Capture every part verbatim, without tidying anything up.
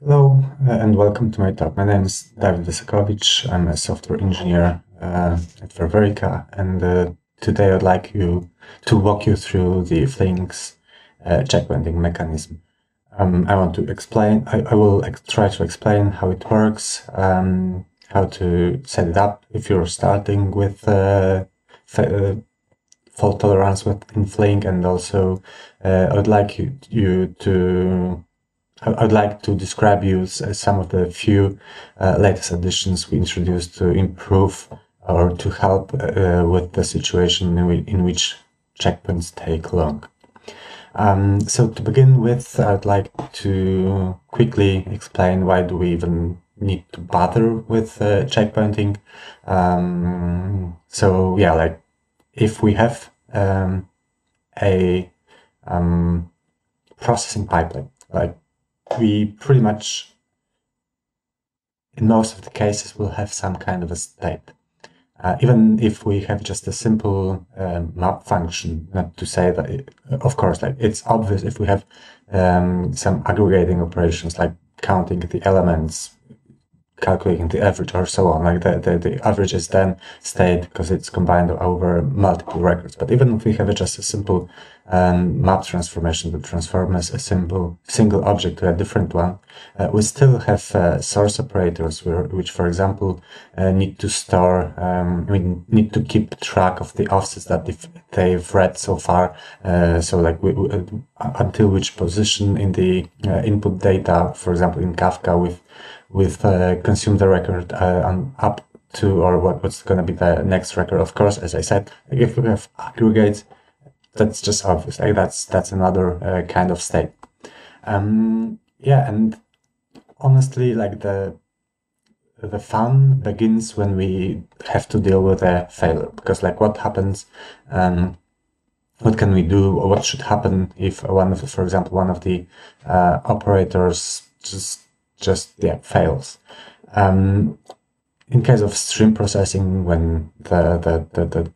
Hello uh, and welcome to my talk. My name is David Vesakovic. I'm a software engineer uh, at Ververica, and uh, today I'd like you to walk you through the Flink's uh, checkpointing mechanism. Um, I want to explain, I, I will ex try to explain how it works, um, how to set it up if you're starting with uh, fault tolerance in Flink, and also uh, I would like you, you to I'd like to describe you some of the few uh, latest additions we introduced to improve or to help uh, with the situation in which checkpoints take long. Um, so to begin with, I'd like to quickly explain why do we even need to bother with uh, checkpointing. Um, so yeah, like if we have um, a um, processing pipeline, like we pretty much, in most of the cases, will have some kind of a state. Uh, even if we have just a simple um, map function, not to say that, it, of course, like it's obvious if we have um, some aggregating operations like counting the elements, calculating the average or so on, like the, the, the average is then state because it's combined over multiple records. But even if we have just a simple um, map transformation that transforms a simple single object to a different one, uh, we still have uh, source operators where, which, for example, uh, need to store, um, we need to keep track of the offsets that if they've read so far, uh, so like we, uh, until which position in the uh, input data, for example, in Kafka, we've With uh, consume the record uh, on up to, or what, what's going to be the next record. Of course, as I said, if we have aggregates, that's just obvious. Like that's that's another uh, kind of state. Um, yeah, and honestly, like the the fun begins when we have to deal with a failure, because like what happens. Um, What can we do? What should happen if one of, the, for example, one of the uh, operators just just yeah fails. Um, in case of stream processing, when the the, the the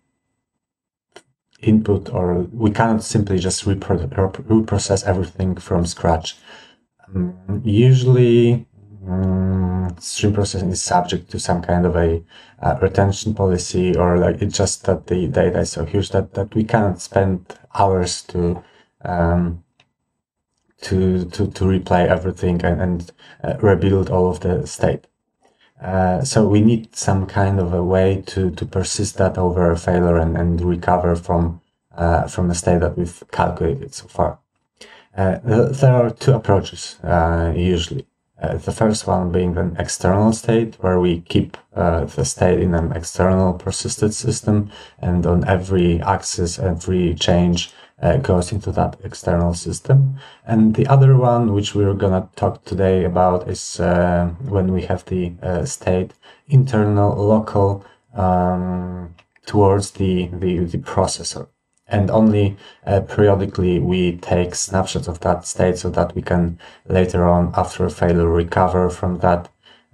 input, or we cannot simply just reprocess everything from scratch. Um, usually um, stream processing is subject to some kind of a uh, retention policy, or like it's just that the data is so huge that, that we cannot spend hours to um, to to to replay everything and, and uh, rebuild all of the state. Uh, so we need some kind of a way to to persist that over a failure and, and recover from uh, from the state that we've calculated so far. Uh, there are two approaches uh, usually. Uh, the first one being an external state, where we keep uh, the state in an external persisted system, and on every access, every change Uh, goes into that external system. And the other one, which we're gonna talk today about, is uh, when we have the uh, state internal, local, um, towards the, the, the processor. And only uh, periodically we take snapshots of that state so that we can later on, after a failure, recover from that,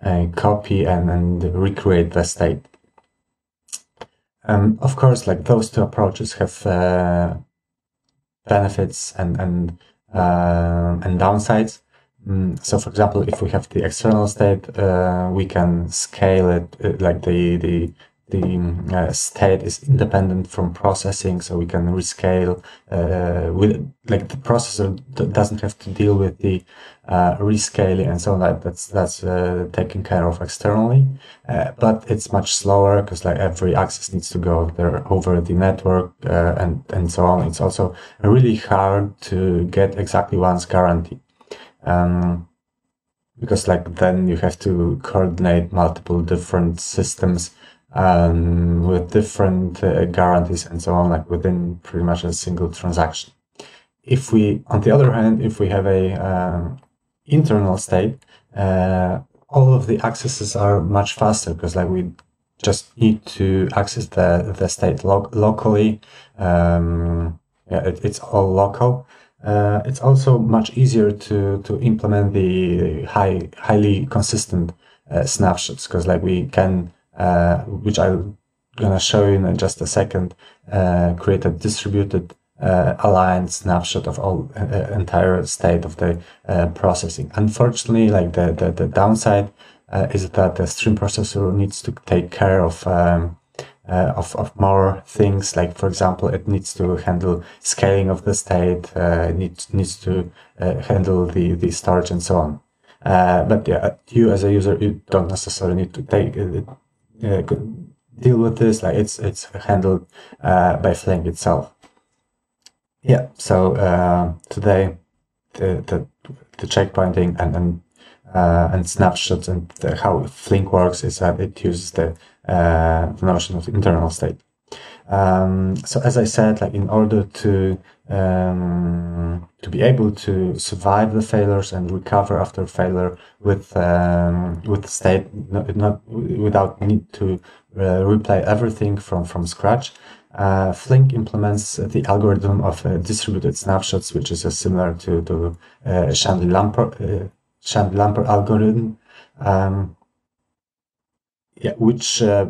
uh, copy and, and recreate the state. Um, of course, like those two approaches have uh, benefits and and uh, and downsides. Mm, so, for example, if we have the external state, uh, we can scale it. Uh, like the the the uh, state is independent from processing, so we can rescale. Uh, with like the processor doesn't have to deal with the uh, rescaling and so on. That that's that's uh, taken care of externally, uh, but it's much slower because like every access needs to go there over the network uh, and and so on. It's also really hard to get exactly one's guarantee. Um, because like then you have to coordinate multiple different systems um with different uh, guarantees and so on, like within pretty much a single transaction. If we, on the other hand, if we have a uh, internal state, uh, all of the accesses are much faster because like we just need to access the the state lo locally. Um, yeah, it, it's all local. Uh, it's also much easier to to implement the high highly consistent uh, snapshots because like we can. Uh, which I'm gonna show you in just a second, uh, create a distributed uh, aligned snapshot of all uh, entire state of the uh, processing. Unfortunately, like the the, the downside uh, is that the stream processor needs to take care of um, uh, of of more things. Like for example, it needs to handle scaling of the state, uh, needs needs to uh, handle the the storage and so on. Uh, but yeah, you as a user, you don't necessarily need to take uh, uh, deal with this. Like it's it's handled uh, by Flink itself. Yeah. So uh, today, the, the the checkpointing and and uh, and snapshots and the, how Flink works is that it uses the, uh, the notion of the internal state. Um, so as I said, like in order to um, to be able to survive the failures and recover after failure with um, with the state, not, not without need to uh, replay everything from from scratch, uh, Flink implements the algorithm of uh, distributed snapshots, which is uh, similar to to uh, Chandy-Lamport uh, Chandy-Lamport algorithm, um, yeah, which uh,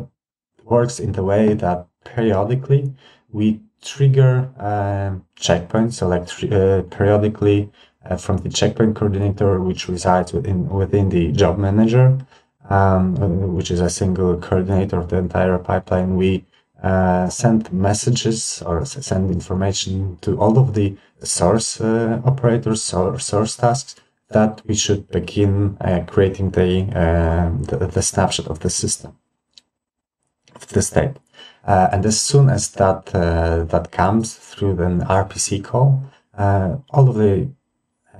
works in the way that periodically we trigger um, checkpoints, so like uh, periodically uh, from the checkpoint coordinator, which resides within within the job manager, um, which is a single coordinator of the entire pipeline. We uh, send messages or send information to all of the source uh, operators or source tasks that we should begin uh, creating the, uh, the the snapshot of the system, of the state. Uh, and as soon as that uh, that comes through an R P C call, uh, all of the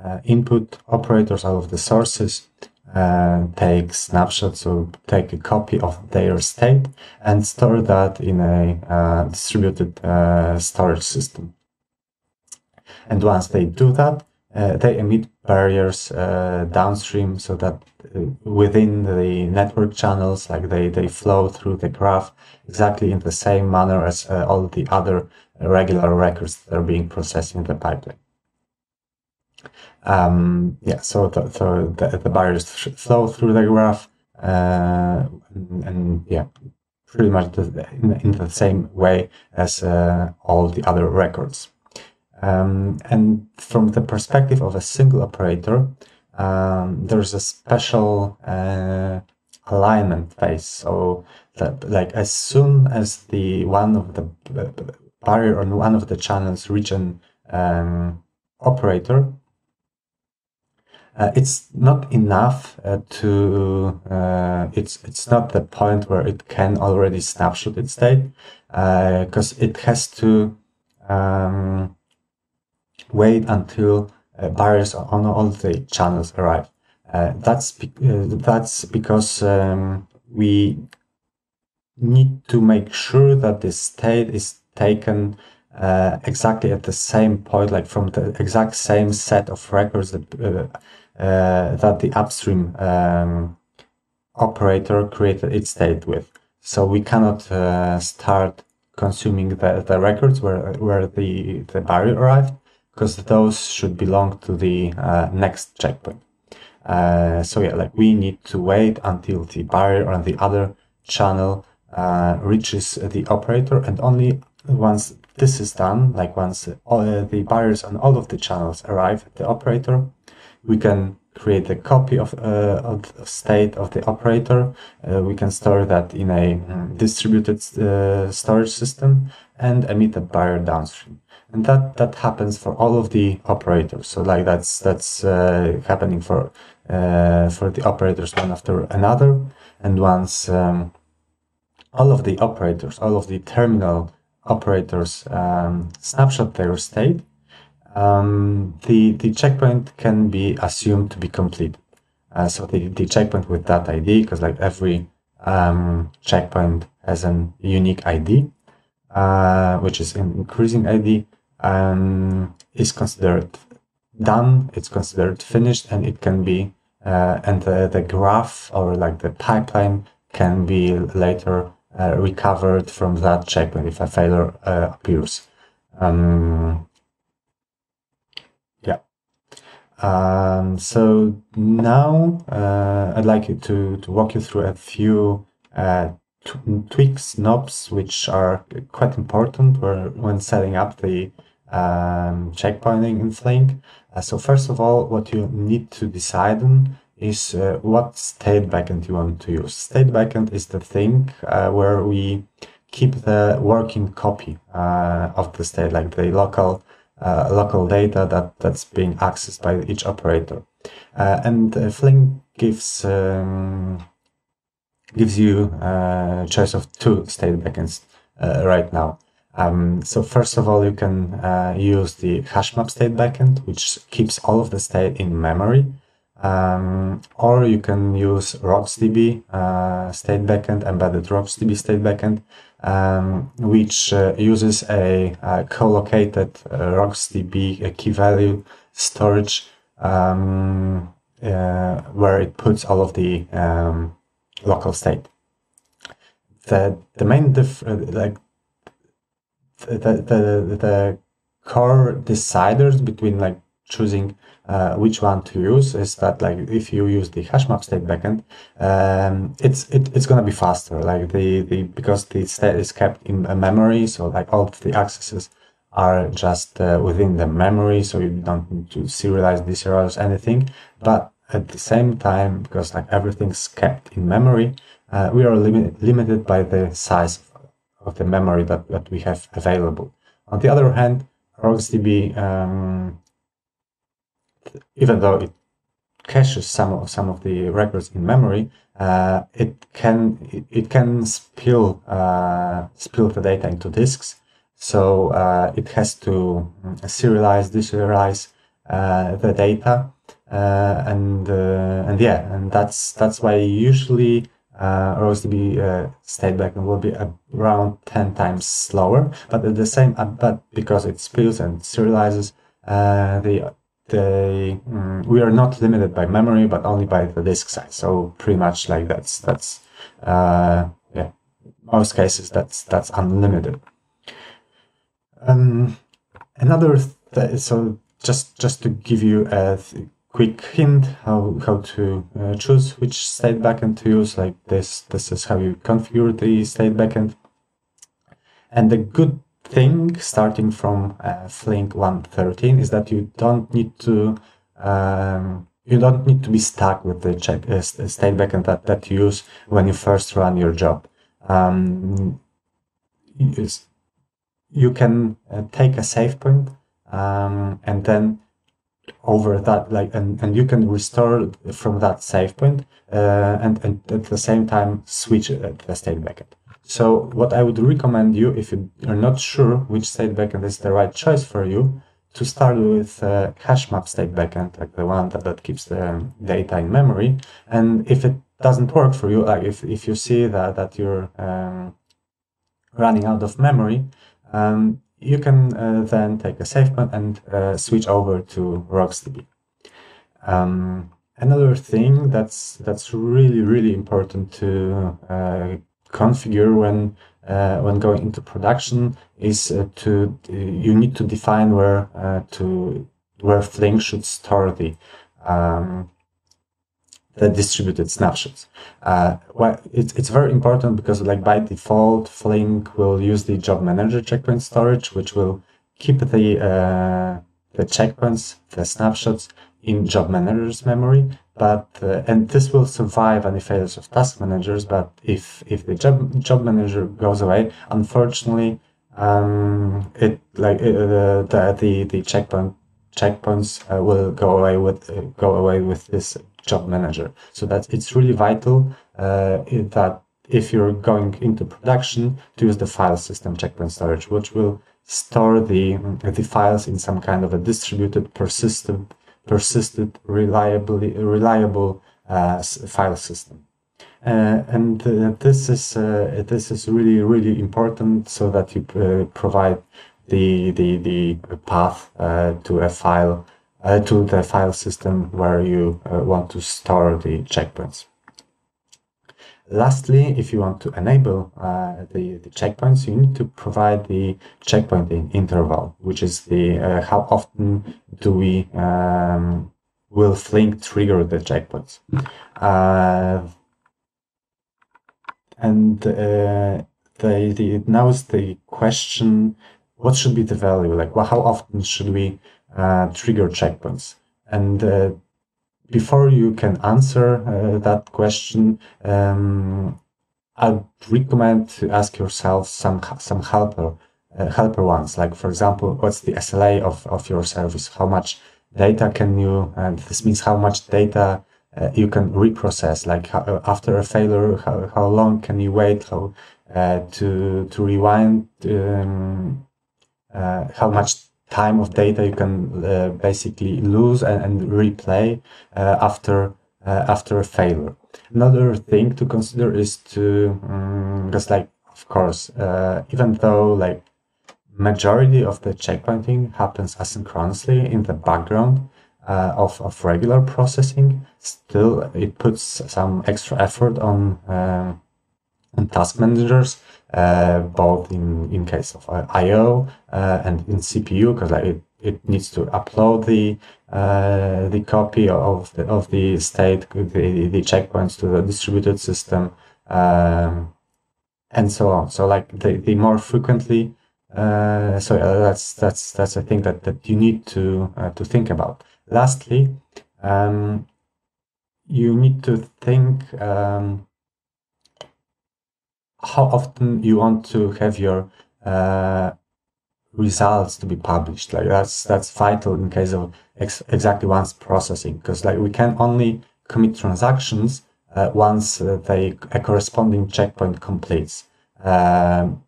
uh, input operators, all of the sources, uh, take snapshots or take a copy of their state and store that in a uh, distributed uh, storage system. And once they do that, uh, they emit barriers uh, downstream, so that uh, within the network channels, like they, they flow through the graph exactly in the same manner as uh, all the other regular records that are being processed in the pipeline. Um, yeah, so the, so the, the barriers flow through the graph, uh, and, and yeah, pretty much the, in, in the same way as uh, all the other records. Um, and from the perspective of a single operator, um, there's a special uh, alignment phase. So that, like, as soon as the one of the barrier on one of the channels reach an um, operator, uh, it's not enough uh, to. Uh, it's it's not the point where it can already snapshot its state, because uh, it has to. Um, wait until uh, barriers on all the channels arrive. Uh, that's be uh, that's because um, we need to make sure that the state is taken uh, exactly at the same point, like from the exact same set of records that uh, uh, that the upstream um, operator created its state with. So we cannot uh, start consuming the, the records where where the the barrier arrived, because those should belong to the uh, next checkpoint. Uh, so yeah, like we need to wait until the barrier on the other channel uh, reaches the operator, and only once this is done, like once all the barriers on all of the channels arrive at the operator, we can create a copy of, uh, of the state of the operator. Uh, we can store that in a distributed uh, storage system and emit a barrier downstream. And that that happens for all of the operators. So like that's that's uh, happening for uh, for the operators one after another. And once um, all of the operators, all of the terminal operators, um, snapshot their state, um, the the checkpoint can be assumed to be complete. Uh, so the the checkpoint with that I D, because like every um, checkpoint has an unique I D, uh, which is an increasing I D. Um, is considered done, it's considered finished, and it can be uh, and the, the graph or like the pipeline can be later uh, recovered from that checkpoint if a failure uh, appears. Um, yeah. Um, so now uh, I'd like you to, to walk you through a few uh, tweaks, knobs, which are quite important when setting up the um, checkpointing in Flink. Uh, so first of all, what you need to decide on is uh, what state backend you want to use. State backend is the thing uh, where we keep the working copy uh, of the state, like the local uh, local data that, that's being accessed by each operator. Uh, and uh, Flink gives um, gives you a choice of two state backends uh, right now. Um, so first of all, you can uh, use the hashmap state backend, which keeps all of the state in memory. Um, or you can use RocksDB uh, state backend, embedded RocksDB state backend, um, which uh, uses a, a co-located uh, RocksDB key value storage um, uh, where it puts all of the um, local state. The the main diff like the the the core deciders between like choosing Uh, which one to use is that, like, if you use the hashmap state backend, um, it's it, it's gonna be faster, like the the because the state is kept in memory, so like all of the accesses are just uh, within the memory, so you don't need to serialize, deserialize anything. But at the same time, because like everything's kept in memory, uh, we are lim limited by the size of the memory that that we have available. On the other hand, RocksDB, um even though it caches some of some of the records in memory, uh, it can it, it can spill uh, spill the data into disks. So uh, it has to serialize, deserialize uh, the data, uh, and uh, and yeah, and that's that's why usually uh, RocksDB uh, state backend will be around ten times slower. But at the same, but because it spills and serializes uh, the They, mm, we are not limited by memory, but only by the disk size. So pretty much like that's that's uh, yeah, most cases that's that's unlimited. Um, another th so just just to give you a quick hint how how to uh, choose which state backend to use. Like this, this is how you configure the state backend. And the good thing starting from uh, Flink one point thirteen is that you don't need to um, you don't need to be stuck with the check uh, state backend that, that you use when you first run your job. Um, you can uh, take a save point um, and then over that, like, and, and you can restore from that save point uh, and, and at the same time switch the state backend. So what I would recommend you, if you are not sure which state backend is the right choice for you, to start with uh, hashmap state backend, like the one that, that keeps the data in memory. And if it doesn't work for you, like if, if you see that, that you're um, running out of memory, um, you can uh, then take a save point and uh, switch over to RocksDB. Um, another thing that's, that's really, really important to uh, configure when uh, when going into production is uh, to uh, you need to define where uh, to where Flink should store the um, the distributed snapshots. Uh, well, it's it's very important because, like, by default Flink will use the job manager checkpoint storage, which will keep the uh, the checkpoints, the snapshots in job manager's memory. But uh, and this will survive any failures of task managers. But if if the job job manager goes away, unfortunately, um, it like uh, the the the checkpoint checkpoints uh, will go away with uh, go away with this job manager. So that it's really vital uh, that if you're going into production to use the file system checkpoint storage, which will store the the files in some kind of a distributed, persistent. persistent, reliably, reliable uh, file system, uh, and uh, this is uh, this is really, really important, so that you uh, provide the the the path uh, to a file uh, to the file system where you uh, want to store the checkpoints. Lastly, if you want to enable uh, the, the checkpoints, you need to provide the checkpointing interval, which is the uh, how often do we um, will Flink trigger the checkpoints. Uh, and uh, the, the, now is the question what should be the value? Like, well, how often should we uh, trigger checkpoints? And uh, before you can answer uh, that question, um, I'd recommend to ask yourself some some helper uh, helper ones. Like, for example, what's the S L A of of your service? How much data can you? And this means how much data uh, you can reprocess. Like, how, after a failure, how how long can you wait? How uh, to to rewind? Um, uh, how much time of data you can uh, basically lose and, and replay uh, after uh, after a failure. Another thing to consider is to um, just like of course uh, even though like majority of the checkpointing happens asynchronously in the background uh, of of regular processing, still it puts some extra effort on um, on task managers. Uh, both in, in case of I O uh, and in C P U, because like it, it needs to upload the uh, the copy of the of the state, the, the checkpoints to the distributed system, um, and so on. So like the, the more frequently, uh, so that's that's that's a thing that that you need to uh, to think about. Lastly, um, you need to think. Um, how often you want to have your uh, results to be published. Like that's that's vital in case of ex exactly once processing, because like we can only commit transactions uh, once uh, they, a corresponding checkpoint completes. Um,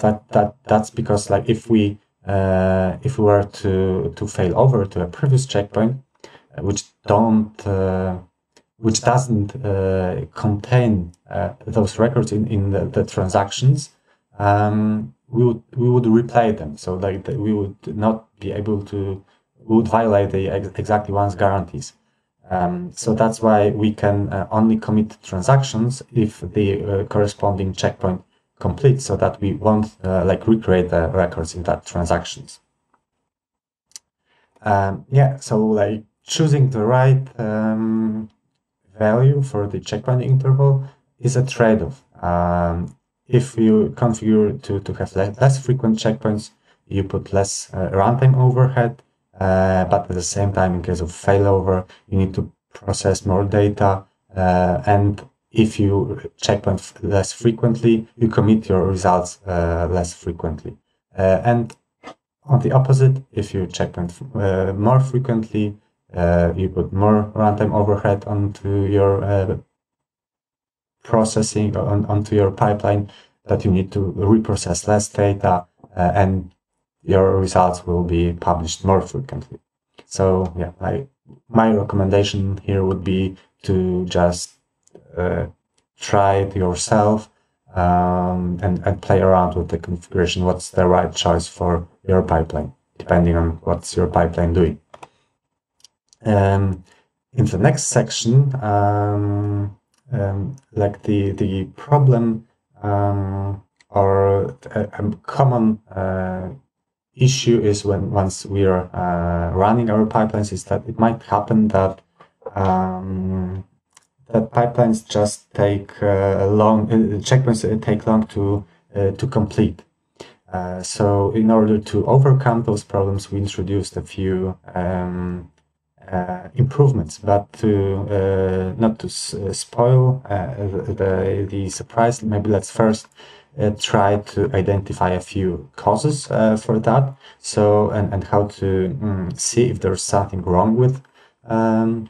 that that that's because like if we uh, if we were to to fail over to a previous checkpoint, uh, which don't uh, which doesn't uh, contain uh, those records in, in the, the transactions, um, we would we would replay them. So like the, we would not be able to, we would violate the ex exactly once guarantees. Um, so that's why we can uh, only commit transactions if the uh, corresponding checkpoint completes, so that we won't uh, like recreate the records in that transactions. Um, yeah, so like choosing the right um, value for the checkpoint interval is a trade-off. Um, if you configure to, to have less, less frequent checkpoints, you put less uh, runtime overhead, uh, but at the same time, in case of failover, you need to process more data. Uh, and if you checkpoint less frequently, you commit your results uh, less frequently. Uh, and on the opposite, if you checkpoint uh, more frequently, Uh, you put more runtime overhead onto your uh, processing, on, onto your pipeline, that you need to reprocess less data, uh, and your results will be published more frequently. So yeah, I, my recommendation here would be to just uh, try it yourself um, and, and play around with the configuration. What's the right choice for your pipeline, depending on what's your pipeline doing. Um, in the next section, um, um, like the the problem um, or a, a common uh, issue is when once we are uh, running our pipelines, is that it might happen that um, that pipelines just take uh, long, uh, checkpoints take long to uh, to complete. Uh, so in order to overcome those problems, we introduced a few Um, Uh, improvements, but to uh, not to s spoil uh, the, the surprise, maybe let's first uh, try to identify a few causes uh, for that. So and, and how to um, see if there's something wrong with um,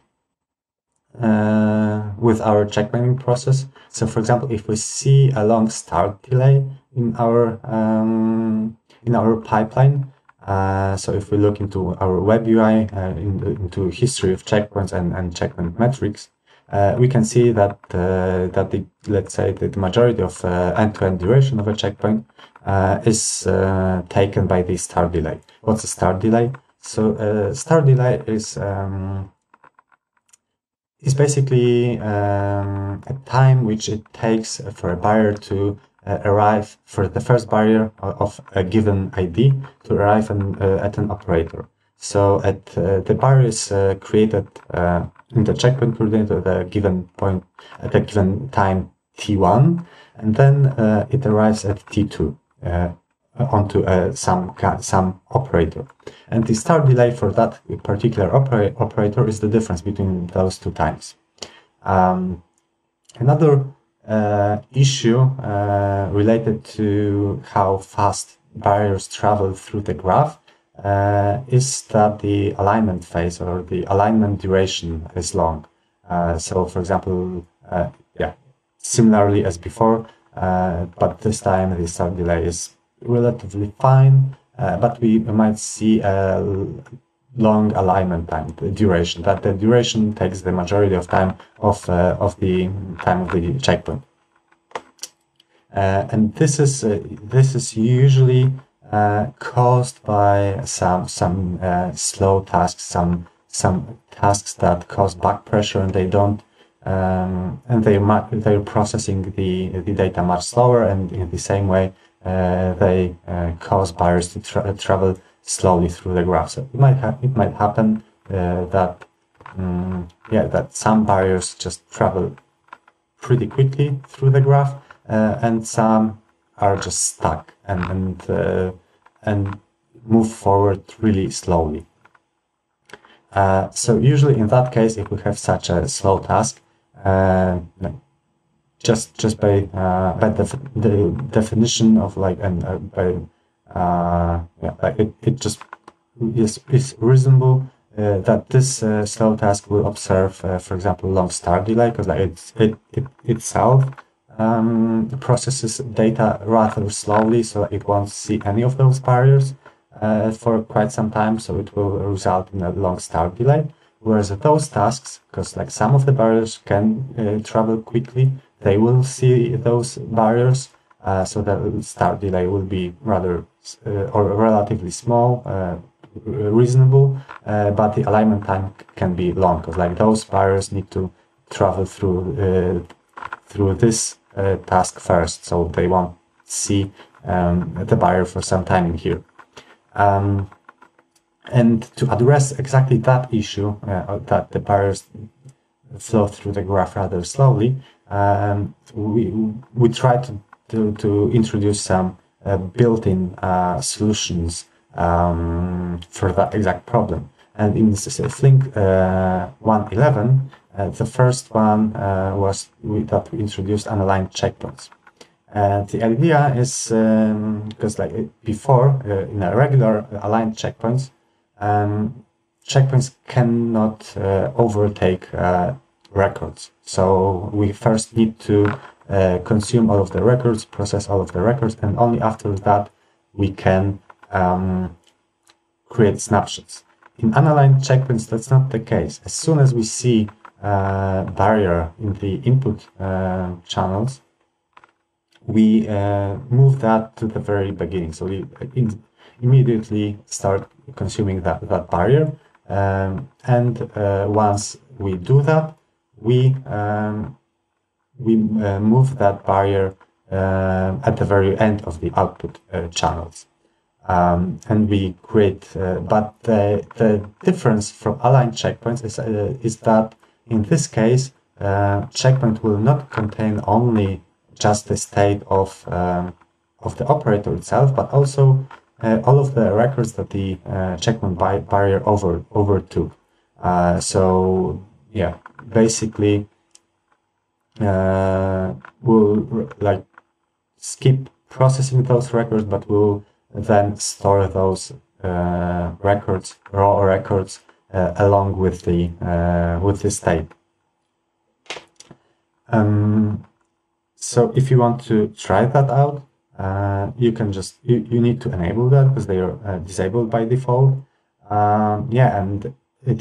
uh, with our checkpointing process. So for example, if we see a long start delay in our um, in our pipeline. Uh, so if we look into our web U I, uh, in, into history of checkpoints and, and checkpoint metrics, uh, we can see that uh, that the, let's say that the majority of uh, end-to-end duration of a checkpoint uh, is uh, taken by the start delay. What's a start delay? So uh, start delay is um, is basically um, a time which it takes for a buyer to Uh, arrive for the first barrier of a given I D to arrive an, uh, at an operator. So at uh, the barrier is uh, created uh, in the checkpoint coordinator at a given point at a given time t one, and then uh, it arrives at t two. Uh, onto uh, some some operator. And the start delay for that particular opera operator is the difference between those two times. Um, another uh, issue uh, related to how fast barriers travel through the graph uh, is that the alignment phase or the alignment duration is long. Uh, so, for example, uh, yeah, similarly as before, uh, but this time the start delay is relatively fine, uh, but we might see a long alignment time, the duration, that the duration takes the majority of time of, uh, of the time of the checkpoint. Uh, and this is uh, this is usually uh, caused by some some uh, slow tasks, some some tasks that cause back pressure, and they don't um, and they they're processing the the data much slower, and in the same way uh, they uh, cause barriers to tra travel slowly through the graph. So it might ha it might happen uh, that um, yeah that some barriers just travel pretty quickly through the graph. Uh, and some are just stuck and and, uh, and move forward really slowly. Uh, so usually in that case, if we have such a slow task, uh, just just by uh, by the, the definition of like and uh, by uh, yeah, like it it just is is reasonable uh, that this uh, slow task will observe, uh, for example, long start delay, because like it it, it itself. Um, processes data rather slowly, so it won't see any of those barriers uh, for quite some time, so it will result in a long start delay. Whereas those tasks, because like some of the barriers can uh, travel quickly, they will see those barriers, uh, so the start delay will be rather uh, or relatively small, uh, reasonable, uh, but the alignment time can be long, because like those barriers need to travel through uh, through this Uh, task first, so they won't see um, the barrier for some time in here. Um, and to address exactly that issue, uh, that the barriers flow through the graph rather slowly, um, we we try to to, to introduce some uh, built-in uh, solutions um, for that exact problem. And in Flink uh, one eleven. Uh, the first one uh, was we, that we introduced unaligned checkpoints. And the idea is, because um, like before, uh, in a regular aligned checkpoints, um, checkpoints cannot uh, overtake uh, records. So we first need to uh, consume all of the records, process all of the records, and only after that we can um, create snapshots. In unaligned checkpoints, that's not the case. As soon as we see Uh, barrier in the input uh, channels, we uh, move that to the very beginning. So we in immediately start consuming that, that barrier. Um, and uh, once we do that, we, um, we uh, move that barrier uh, at the very end of the output uh, channels. Um, and we create, uh, but the, the difference from aligned checkpoints is, uh, is that in this case, uh, checkpoint will not contain only just the state of um, of the operator itself, but also uh, all of the records that the uh, checkpoint barrier over overtook. Uh, so yeah, basically, uh, we'll like skip processing those records, but we'll then store those uh, records, raw records, Uh, along with the uh, with the state. Um, so if you want to try that out, uh, you can just you, you need to enable that, because they are uh, disabled by default. Um, yeah, and the,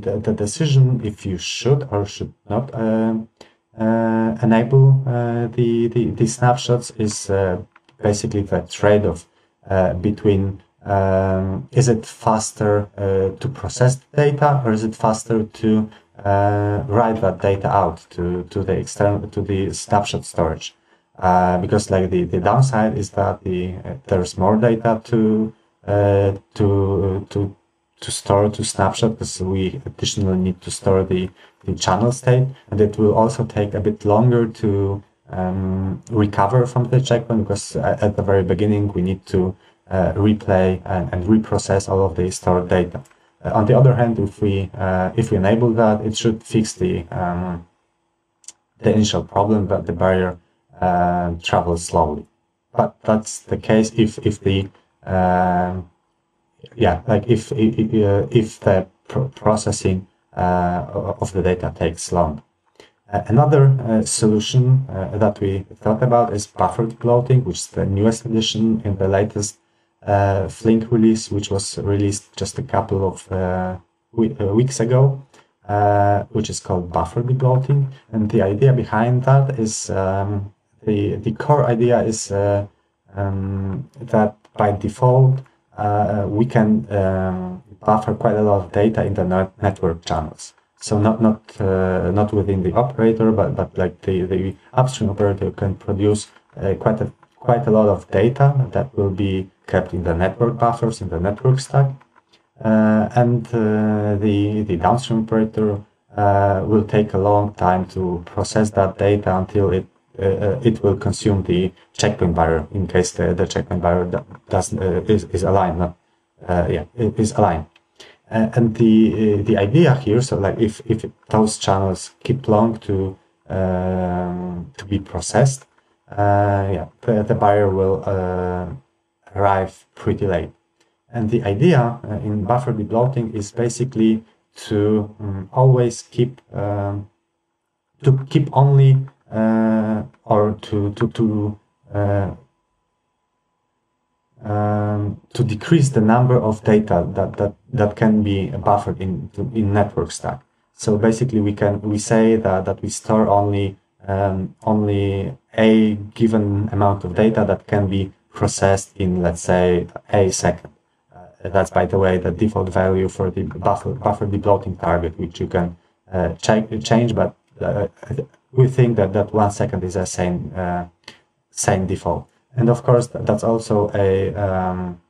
the the decision if you should or should not uh, uh, enable uh, the, the the snapshots is uh, basically the trade-off uh, between. Um, is it faster uh, to process the data, or is it faster to uh, write that data out to to the external to the snapshot storage? Uh, because like the, the downside is that the uh, there's more data to uh, to to to store to snapshot, because we additionally need to store the the channel state, and it will also take a bit longer to um, recover from the checkpoint, because at the very beginning we need to uh, replay and, and reprocess all of the stored data. Uh, on the other hand, if we uh, if we enable that, it should fix the um, the initial problem that the barrier uh, travels slowly. But that's the case if if the uh, yeah like if if, uh, if the pro processing uh, of the data takes long. Uh, another uh, solution uh, that we thought about is buffered bloating, which is the newest addition in the latest uh, Flink release, which was released just a couple of uh, we uh, weeks ago, uh, which is called buffered bloating. And the idea behind that is um, the the core idea is uh, um, that by default uh, we can um, buffer quite a lot of data in the net network channels. So not not uh, not within the operator, but but like the the upstream operator can produce uh, quite a quite a lot of data that will be kept in the network buffers in the network stack, uh, and uh, the the downstream operator uh, will take a long time to process that data until it uh, it will consume the checkpoint barrier in case the the checkpoint barrier doesn't uh, is is aligned. Uh, yeah, it is aligned. And the uh, the idea here, so like if if those channels keep long to um, to be processed, uh, yeah, the, the barrier will uh, arrive pretty late. And the idea uh, in buffer debloating is basically to um, always keep um, to keep only uh, or to to to. Uh, Um, to decrease the number of data that that that can be buffered in in network stack. So basically, we can we say that that we store only um, only a given amount of data that can be processed in, let's say, a second. Uh, that's, by the way, the default value for the buffer buffer debloating target, which you can uh, check, change. But uh, we think that that one second is a sane uh, sane default. And of course, that's also a um,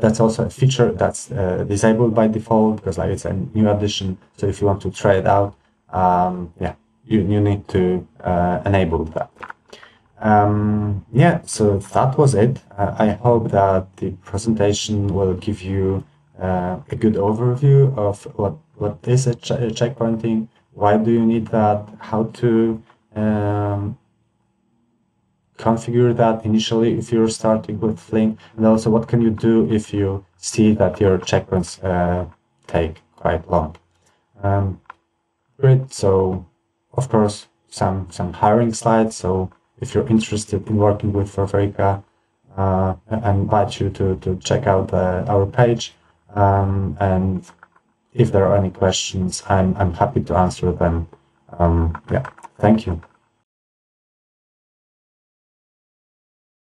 that's also a feature that's uh, disabled by default, because like it's a new addition. So if you want to try it out, um, yeah, you you need to uh, enable that. Um, yeah, so that was it. Uh, I hope that the presentation will give you uh, a good overview of what what is a, ch a checkpointing, why do you need that, how to Um, configure that initially if you're starting with Flink, and also what can you do if you see that your checkpoints uh, take quite long. Um, great, so of course some some hiring slides, so if you're interested in working with Ververica, uh, I invite you to, to check out uh, our page, um, and if there are any questions, I'm, I'm happy to answer them. Um, yeah, thank you.